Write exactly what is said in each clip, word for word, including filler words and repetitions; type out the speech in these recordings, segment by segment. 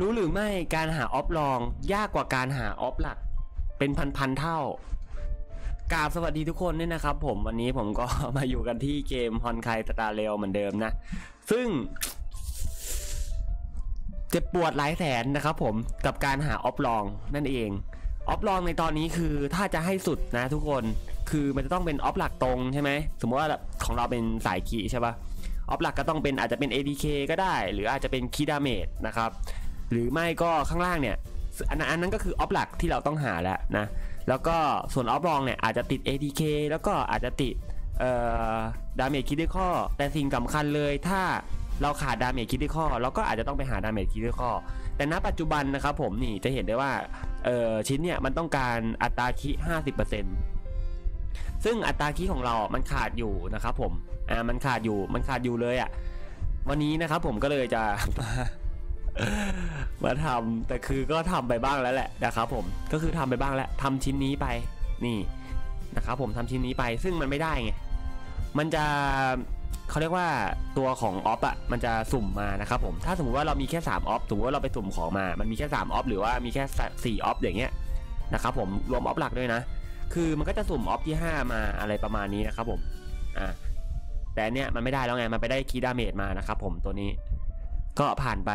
รู้หรือไม่การหาออฟรองยากกว่าการหาออฟหลักเป็นพันๆเท่ากราบสวัสดีทุกคนด้วยนะครับผมวันนี้ผมก็มาอยู่กันที่เกม Honkai Star Rail เหมือนเดิมนะซึ่งเจ็บปวดหลายแสนนะครับผมกับการหาออฟรองนั่นเองออฟรองในตอนนี้คือถ้าจะให้สุดนะทุกคนคือมันจะต้องเป็นออฟหลักตรงใช่ไหมสมมติว่าของเราเป็นสายคีใช่ปะออฟหลักก็ต้องเป็นอาจจะเป็น เอ ดี เค ก็ได้หรืออาจจะเป็นคีดาเมจนะครับหรือไม่ก็ข้างล่างเนี่ยอันนั้นก็คือออฟหลักที่เราต้องหาแล้วนะแล้วก็ส่วนออฟรองเนี่ยอาจจะติด เอ ดี เค แล้วก็อาจจะติดดาเมจคิดด้วยข้อแต่สิ่งสำคัญเลยถ้าเราขาดดาเมจคิดด้วยข้อเราก็อาจจะต้องไปหาดาเมจคิดด้วยข้อแต่ณปัจจุบันนะครับผมนี่จะเห็นได้ว่าชิ้นเนี่ยมันต้องการอัตราคิ ห้าสิบเปอร์เซ็นต์ ซึ่งอัตราคิของเรามันขาดอยู่นะครับผมอ่ามันขาดอยู่มันขาดอยู่เลยอ่ะวันนี้นะครับผมก็เลยจะ มาทำแต่คือก็ทำไปบ้างแล้วแหละนะครับผมก็คือทำไปบ้างแล้วทำชิ้นนี้ไปนี่นะครับผมทำชิ้นนี้ไปซึ่งมันไม่ได้ไงมันจะเขาเรียกว่าตัวของออฟอ่ะมันจะสุ่มมานะครับผมถ้าสมมติว่าเรามีแค่สามออฟสมมติว่าเราไปสุ่มของมามันมีแค่สามออฟหรือว่ามีแค่สี่ออฟอย่างเงี้ยนะครับผมรวมออฟหลักด้วยนะคือมันก็จะสุ่มออฟที่ห้ามาอะไรประมาณนี้นะครับผมอ่าแต่เนี้ยมันไม่ได้แล้วไงมันไปได้คีดาเมจมานะครับผมตัวนี้ก็ผ่านไป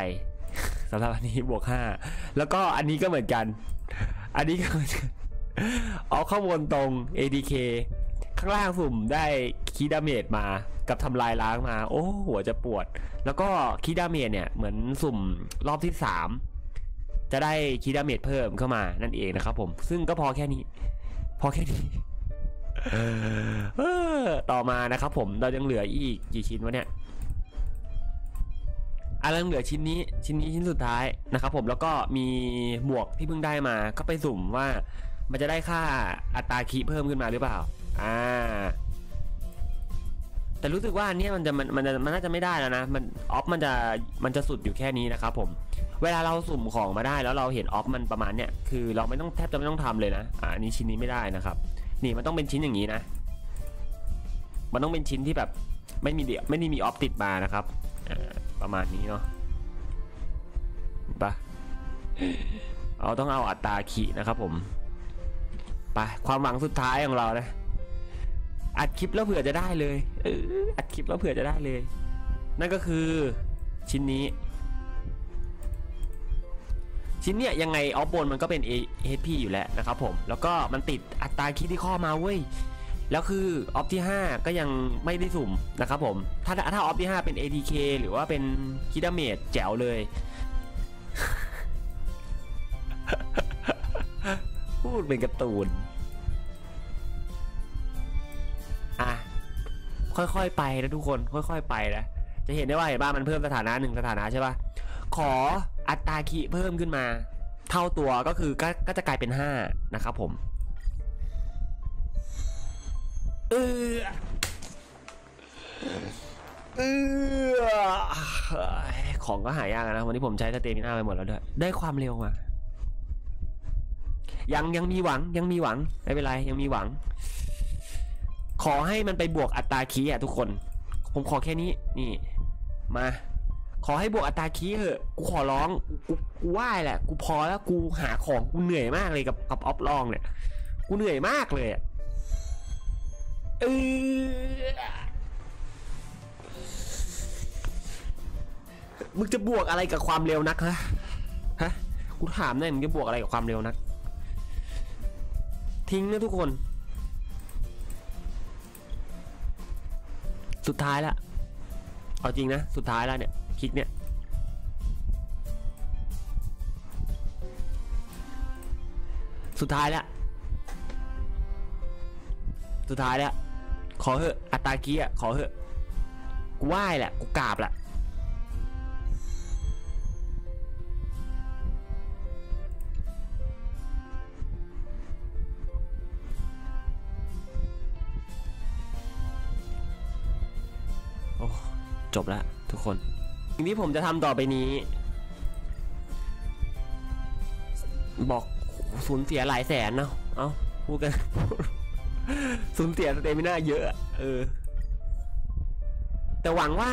สำหรับอันนี้บวกห้าแล้วก็อันนี้ก็เหมือนกันอันนี้ก็ออฟข้างบนตรง เอ ดี เค ข้างล่างสุ่มได้คีดาเมจมากับทำลายล้างมาโอ้หัวจะปวดแล้วก็คีดาเมจเนี่ยเหมือนสุ่มรอบที่สามจะได้คีดาเมจเพิ่มเข้ามานั่นเองนะครับผมซึ่งก็พอแค่นี้พอแค่นี้ต่อมานะครับผมเรายังเหลืออีกกี่ชิ้นวะเนี่ยอันนั้นเหลือชิ้นนี้ชิ้นนี้ชิ้นสุดท้ายนะครับผมแล้วก็มีหมวกที่เพิ่งได้มาก็ไปสุ่มว่ามันจะได้ค่าอัตราคีเพิ่มขึ้นมาหรือเปล่าอ่าแต่รู้สึกว่าอันนี้มันจะมันมันมันน่าจะไม่ได้แล้วนะมันออฟมันจะมันจะสุดอยู่แค่นี้นะครับผมเวลาเราสุ่มของมาได้แล้วเราเห็นออฟมันประมาณเนี้ยคือเราไม่ต้องแทบจะไม่ต้องทำเลยนะอันนี้ชิ้นนี้ไม่ได้นะครับนี่มันต้องเป็นชิ้นอย่างนี้นะมันต้องเป็นชิ้นที่แบบไม่มีเดี่ยวไม่ได้มีออฟติดมานะครับประมาณนี้เนาะปะเอาต้องเอาอัตราขีนะครับผมไปความหวังสุดท้ายของเรานะอัดคลิปแล้วเผื่อจะได้เลยเอออัดคลิปแล้วเผื่อจะได้เลยนั่นก็คือชิ้นนี้ชิ้นเนี้ยยังไงออฟบนมันก็เป็น เอ เอช พี อยู่แล้วนะครับผมแล้วก็มันติดอัตราคิดที่ข้อมาเว้ยแล้วคือออฟที่ห้าก็ยังไม่ได้สุ่มนะครับผมถ้าถ้าออฟที่ห้าเป็น เอ ดี เค หรือว่าเป็นคิดาเมจแจ๋วเลย พูดเป็นการ์ตูนอ่ะค่อยๆไปนะทุกคนค่อยๆไปนะจะเห็นได้ว่าเห็นบ้างมันเพิ่มสถานะหนึ่งสถานะใช่ปะขออัตราคิเพิ่มขึ้นมาเท่าตัวก็คือก็จะกลายเป็นห้านะครับผมเออเออของก็หายากนะวันนี้ผมใช้สเตมิน่าไปหมดแล้วด้วยได้ความเร็วมายังยังมีหวังยังมีหวังไม่เป็นไรยังมีหวังขอให้มันไปบวกอัตราคีอ่ะทุกคนผมขอแค่นี้นี่มาขอให้บวกอัตราคีเถอะกูขอร้องกูกูไหว้แหละกูพอแล้วกูหาของกูเหนื่อยมากเลยกับกับออฟลองเนี่ยกูเหนื่อยมากเลยเออมึงจะบวกอะไรกับความเร็วนักฮะฮะกูถามหน่อยมึงจะบวกอะไรกับความเร็วนักทิ้งนะทุกคนสุดท้ายละเอาจริงนะสุดท้ายละเนี่ยคลิกเนี่ยสุดท้ายละสุดท้ายละขอเหอะอัตรากี้อ่ะขอเหอะกูไหว้แหละกูกราบแหละโอ้จบแล้วทุกคนสิ่งที่ผมจะทำต่อไปนี้บอกสูญเสียหลายแสนเนาะเอ้าพูดกันสูญเสียสเตมิน่าเยอะเออแต่หวังว่า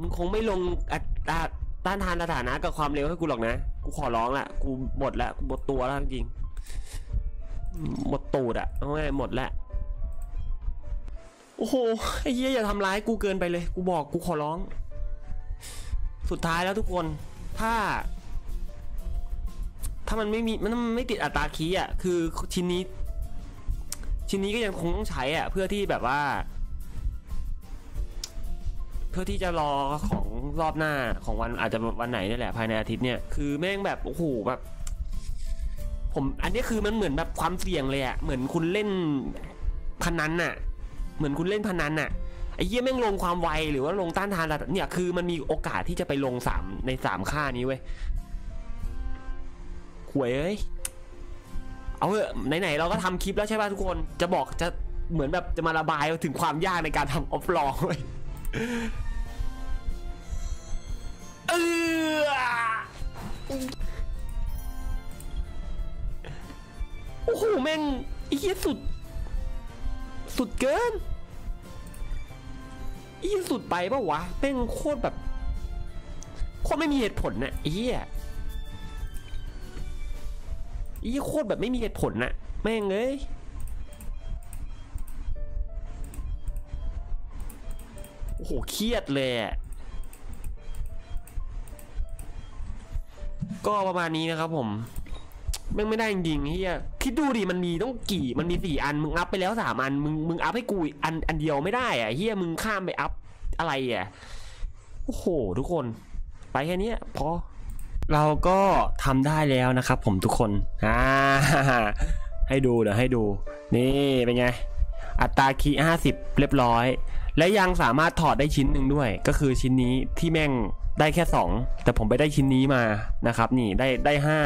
มึงคงไม่ลงอัตรา ต้านทานสถานะกับความเร็วให้กูหรอกนะกูขอร้องละกูหมดละกูหมดตัวแล้วจริงหมดตูดอะเอาง่ายหมดละโอ้โหไอ้เหี้ยอย่าทำร้ายกูเกินไปเลยกูบอกกูขอร้องสุดท้ายแล้วทุกคนถ้าถ้ามันไม่มีมันไม่ติดอัตราคีย์อ่ะคือชิ้นนี้ชิ้นนี้ก็ยังคงต้องใช้อ่ะเพื่อที่แบบว่าเพื่อที่จะรอของรอบหน้าของวันอาจจะวันไหนนี่แหละภายในอาทิตย์เนี่ยคือแม่งแบบโอ้โหแบบผมอันนี้คือมันเหมือนแบบความเสี่ยงเลยอ่ะเหมือนคุณเล่นพนันอ่ะเหมือนคุณเล่นพนันอ่ะไอ้เหี้ยแม่งลงความไวหรือว่าลงต้านทานเนี่ยคือมันมีโอกาสที่จะไปลงสามในสามค่านี้เว้ยหวยเอ้ยเอาเถอะไหนๆเราก็ทำคลิปแล้วใช่ป่ะทุกคนจะบอกจะเหมือนแบบจะมาระบายถึงความยากในการทำออฟลองเว้ยเออโอ้โหแม่งอีเหี้ยสุดสุดเกินอีเหี้ยสุดไปป่ะวะแม่งโคตรแบบโคตรไม่มีเหตุผลนะอีเหี้ยอีโคตรแบบไม่มีเหตุผลน่ะแม่งเอ้ยโอ้โหเครียดเลยก็ประมาณนี้นะครับผมแม่งไม่ได้จริงๆเฮียคิดดูดิมันมีต้องกี่มันมีสี่อันมึงอัพไปแล้วสามอันมึงมึงอัพให้กูอันอันเดียวไม่ได้อ่ะเฮียมึงข้ามไปอัพอะไรอ่ะโอ้โหทุกคนไปแค่นี้พอเราก็ทำได้แล้วนะครับผมทุกคนอ่าให้ดูเดี๋ยวให้ดูนี่เป็นไงอัตราคีย์ห้าสิบเรียบร้อยและยังสามารถถอดได้ชิ้นหนึ่งด้วยก็คือชิ้นนี้ที่แม่งได้แค่สองแต่ผมไปได้ชิ้นนี้มานะครับนี่ได้ได้ห้า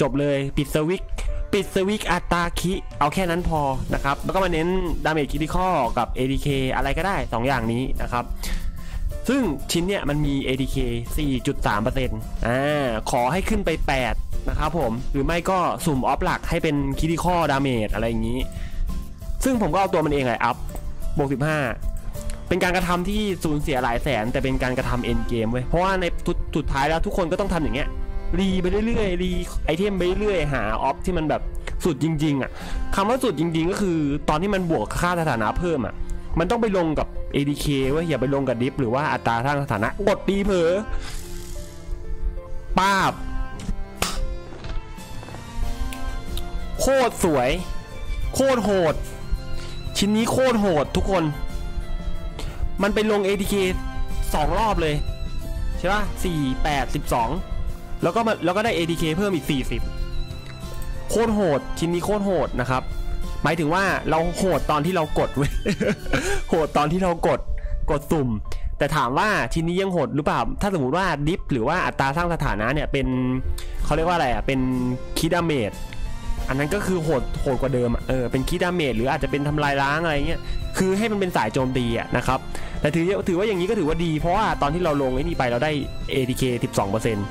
จบเลยปิดสวิตช์ปิดสวิตช์อัตราคีย์เอาแค่นั้นพอนะครับแล้วก็มาเน้นดาเมจคริติคอลกับ เอ ดี เค อะไรก็ได้สองอย่างนี้นะครับซึ่งชิ้นเนี่ยมันมี เอ ดี เค สี่จุดสามเปอร์เซ็นต์ อ่าขอให้ขึ้นไปแปดนะครับผมหรือไม่ก็สุ่มออฟหลักให้เป็นคิติคอลดาเมจอะไรอย่างนี้ซึ่งผมก็เอาตัวมันเองเลยอัพบวกสิบห้าเป็นการกระทำที่สูญเสียหลายแสนแต่เป็นการกระทำเอ็นเกมเว้ยเพราะว่าในสุดท้ายแล้วทุกคนก็ต้องทำอย่างเงี้ยรีไปเรื่อยๆรีไอเทมไปเรื่อยๆหาออฟที่มันแบบสุดจริงๆอ่ะคำว่าสุดจริงๆก็คือตอนที่มันบวกค่าสถานะเพิ่มอ่ะมันต้องไปลงกับ เอ ดี เค เว้ยอย่าไปลงกับดิฟหรือว่าอัตราทางสถานะกดปีเผลอป้าบโคตรสวยโคตรโหดชิ้นนี้โคตรโหดทุกคนมันไปลง เอ ดี เค สองรอบเลยใช่ป่ะสี่ แปด สิบสองแล้วก็มาแล้วก็ได้ เอ ดี เค เพิ่มอีกสี่สิบโคตรโหดชิ้นนี้โคตรโหดนะครับหมายถึงว่าเราโหดตอนที่เรากดเว้ยโหดตอนที่เรากดกดสุ่มแต่ถามว่าชิ้นนี้ยังโหดหรือเปล่าถ้าสมมติว่าดิฟหรือว่าอัตราสร้างสถานะเนี่ยเป็นเขาเรียกว่าอะไรอ่ะเป็นคีดาเมจอันนั้นก็คือโหดโหดกว่าเดิมเออเป็นคีดาเมจหรืออาจจะเป็นทำลายล้างอะไรเงี้ยคือให้มันเป็นสายโจมตีอ่ะนะครับแต่ถือถือว่าอย่างนี้ก็ถือว่าดีเพราะว่าตอนที่เราลงไอ้นี่ไปเราได้ เอ ดี เค สิบสองเปอร์เซ็นต์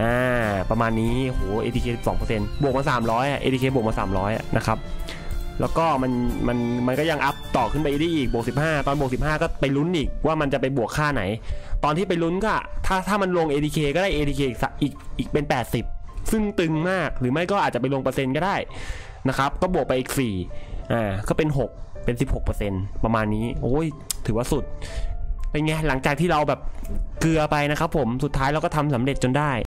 อ่าประมาณนี้โห เอ ดี เค สิบสองเปอร์เซ็นต์ บวกมาสามร้อยอ่ะ เอ ดี เค บวกมาสามร้อยอ่ะนะครับแล้วก็มันมันมันก็ยังอัพต่อขึ้นไปได้อีกบวกสิบห้าตอนบวกสิบห้าก็ไปลุ้นอีกว่ามันจะไปบวกค่าไหนตอนที่ไปลุ้นก็ถ้าถ้ามันลง เอ ดี เค ก็ได้ เอ ดี เค อีกอีกอีกเป็นแปดสิบซึ่งตึงมากหรือไม่ก็อาจจะไปลงเปอร์เซ็นต์ก็ได้นะครับก็บวกไปอีกสี่อ่าก็เป็นหกเป็นสิบหกเปอร์เซ็นต์ประมาณนี้โอ้ยถือว่าสุดเป็นไงหลังจากที่เราแบบเกลือไปนะครับผมสุดท้ายเราก็ทำสำเร็จจนได้